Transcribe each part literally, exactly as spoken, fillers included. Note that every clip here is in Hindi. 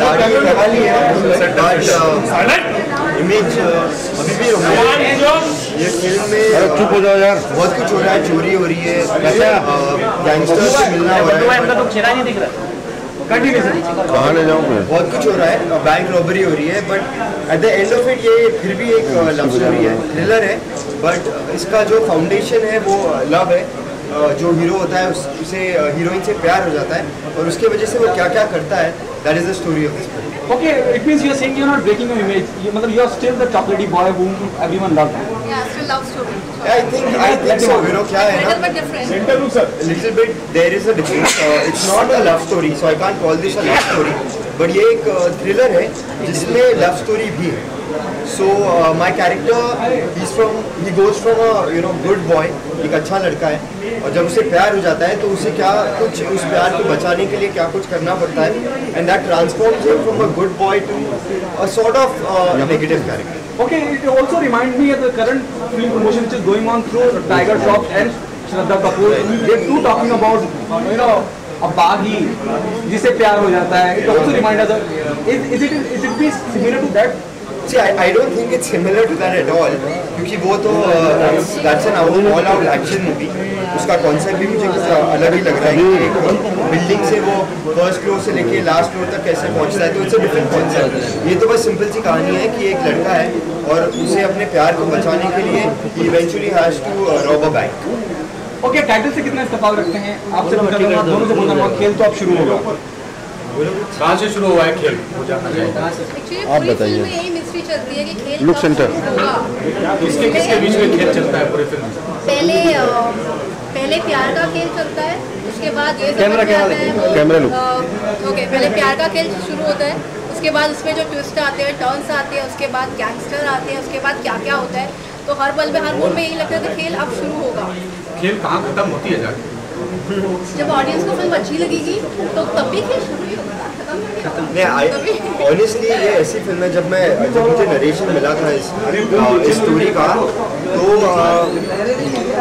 इमेज अभी भी ये फिल्म में चुप हो जाओ यार, बहुत कुछ हो रहा है, चोरी हो रही है, गैंगस्टर से मिलना हो रहा है, कहाँ ले जाऊँ मैं, बहुत कुछ हो रहा है, बैंक रॉबरी हो रही है, but at the end of it ये फिर भी एक लव स्टोरी है, थ्रिलर है, बट इसका जो फाउंडेशन है वो लव है। जो हीरो होता है उस, उसे हीरोइन से प्यार हो जाता है और उसके वजह से वो क्या क्या करता है, that is the story of this film. Okay, it means you are saying you are not breaking your image, मतलब you are still the chocolatey boy whom everyone loved. Yeah, still love story. I think I think so. You know क्या है ना, little bit there is a difference. Uh, it's not a love story, so I can't call this a love story. But ये एक थ्रिलर है जिसमें लव स्टोरी भी है. So uh, my character, he's from, he goes from a you know good boy, एक अच्छा लड़का है, और जब उसे प्यार हो जाता है तो उसे क्या कुछ उस प्यार को बचाने के लिए क्या कुछ करना पड़ता है, and that transforms him from a good boy to a sort of uh, negative character. Okay, it also reminds me of the current film promotion which is going on through Tiger Shroff and Shraddha Kapoor. They're two talking about you know a baghi जिसे प्यार हो जाता है. It also reminds us of, is is it is it be similar to that? See, I, I don't think it's similar to that at all. क्योंकि वो तो that's an all-out action movie. उसका concept भी मुझे कुछ अलग ही लग रहा है. Building से वो first floor से लेके last floor तक कैसे पहुँचता है, तो it's a different concept. ये तो बस simple सी कहानी है कि एक लड़का है और उसे अपने प्यार को बचाने के लिए he eventually has to rob a bank. Okay, title से कितना इस्तेमाल रखते हैं? आपसे बोलता हूँ, आप दोनों से बोलता हूँ, खेल तो आप शुरू होगा. कहाँ से शुरू हुआ है खेल? आप बताइए. लुक सेंटर किसके किसके बीच में खेल चलता है पूरे फिल्म में? पहले पहले प्यार का खेल चलता है, उसके बाद ये camera camera camera look. Okay, पहले प्यार का खेल शुरू होता है, उसके बाद उसमें जो ट्विस्ट आते हैं, टर्न्स आते हैं, उसके बाद गैंगस्टर आते हैं, उसके बाद क्या क्या होता है, तो हर पल में हर मोड में यही लगता है कि खेल अब शुरू होगा. खेल कहाँ खत्म होती है जाके? जब ऑडियंस को फिल्म अच्छी लगेगी तो तब भी खेल शुरू ही होगा, खत्म नहीं. आई ऑनेस्टली ये ऐसी फिल्म है, जब मैं जब मुझे नरेशन मिला था इस इस स्टोरी का, तो आ,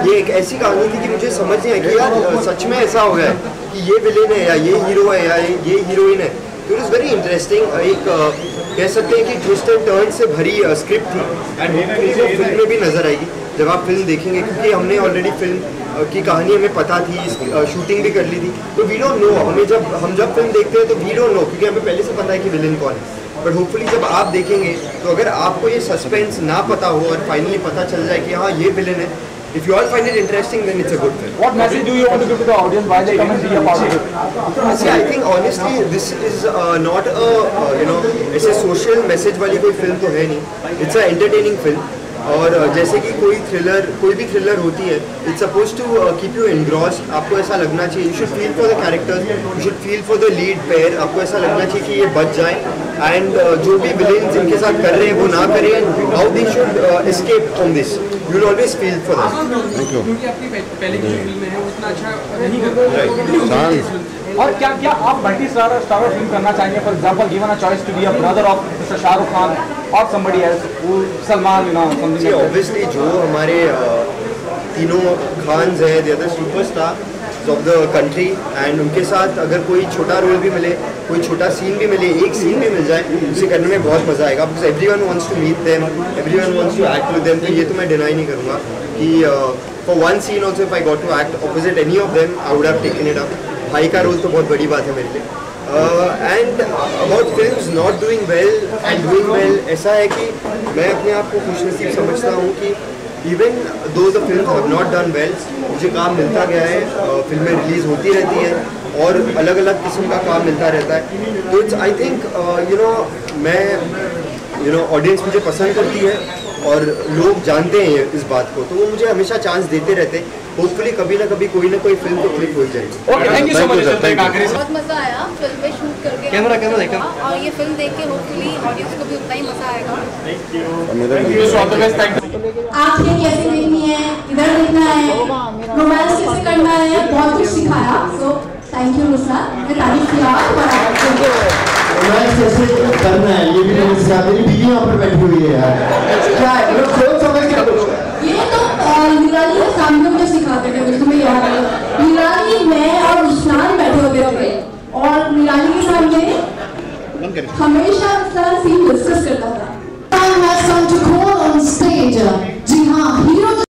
ये एक ऐसी कहानी थी कि मुझे समझ नहीं आई कि यार सच में ऐसा हो गया है कि ये विलेन है या ये हीरो है या ये हीरोइन है. तो इट इज़ वेरी इंटरेस्टिंग. एक कह सकते हैं कि ट्विस्ट एंड टर्न से भरी स्क्रिप्ट थी, एंड वो फिल्म में भी नजर आएगी जब आप फिल्म देखेंगे, क्योंकि हमने ऑलरेडी फिल्म की कहानी हमें पता थी, शूटिंग भी कर ली थी, तो वी डोंट नो. हमें जब हम जब फिल्म देखते हैं तो वी डोंट नो, क्योंकि हमें पहले से पता है कि विलेन कौन है. बट होपफुली जब आप देखेंगे तो अगर आपको ये सस्पेंस ना पता हो और फाइनली पता चल जाए कि हाँ ये विलेन है, if you all find it interesting then it's a good film. What message do you want to give to the audience why they come and see a part of it? See, I think honestly this is uh, not a uh, you know ऐसे social message वाली कोई फिल्म तो है नहीं. It's a entertaining film, और uh, जैसे कि कोई थ्रिलर कोई भी थ्रिलर होती है, it's suppose to keep you engrossed. आपको ऐसा लगना चाहिए, you should feel for the characters, you should feel for the lead pair. आपको ऐसा लगना चाहिए कि ये बच जाए, एंड uh, जो भी विलेन जिनके साथ कर रहे हैं वो ना करें, and how they should escape from this. You will always feel for that. और क्या क्या आप मल्टी स्टारर स्टारर फिल्म करना चाहेंगे? For example given a choice to be a brother of mister Shahrukh Khan और somebody else, Salman, you know something. Obviously जो हमारे तीनों खान्स हैं, they are the superstars of the country, and उनके साथ अगर कोई छोटा रोल भी मिले, कोई छोटा सीन भी मिले, एक सीन भी मिल जाए, उसे करने में बहुत मज़ा आएगा. Because everyone wants to meet them, everyone wants to act with them. तो ये तो मैं डिनाई नहीं करूँगा कि for one scene also if I got to act opposite any of them, I would have taken it up. भाई का रोल तो बहुत बड़ी बात है मेरे लिए. And about films not doing well and doing well, ऐसा है कि मैं अपने आप को खुशनसीब समझता हूँ कि even though the films have not done well, मुझे काम मिलता गया है. uh, फिल्में रिलीज़ होती रहती हैं और अलग अलग किस्म का काम मिलता रहता है. तो it's I think you know मैं यू नो ऑडियंस मुझे पसंद करती है और लोग जानते हैं इस बात को, तो वो मुझे हमेशा चांस देते रहते हैं. होपफुली कभी ना कभी कोई ना कोई फिल्म तो क्लिक हो जाएगी. Okay, thank you so much. बहुत मज़ा आया फिल्म में शूट करके, कैमरा कैमरा देखा, और ये फिल्म देख के होपफुली ऑडियंस को भी उतना ही मज़ा आएगा. आपने कैसे देखनी है, इधर देखना है, रोमांस कैसे करना है, बहुत कुछ सिखाया. सो थैंक यू नुसा, मैं तारीफ किया. रोमांस कैसे करना है ये भी मैंने सिखाया. मेरी बीवी यहाँ पर बैठी हुई है क्या है ये, तो निराली सामने मुझे सिखाते थे, बिल्कुल मैं याद है निराली, मैं और निशान बैठे होते थे और निराली के सामने एक्टिंग करें। हमेशा सर सीन डिस्कस करता था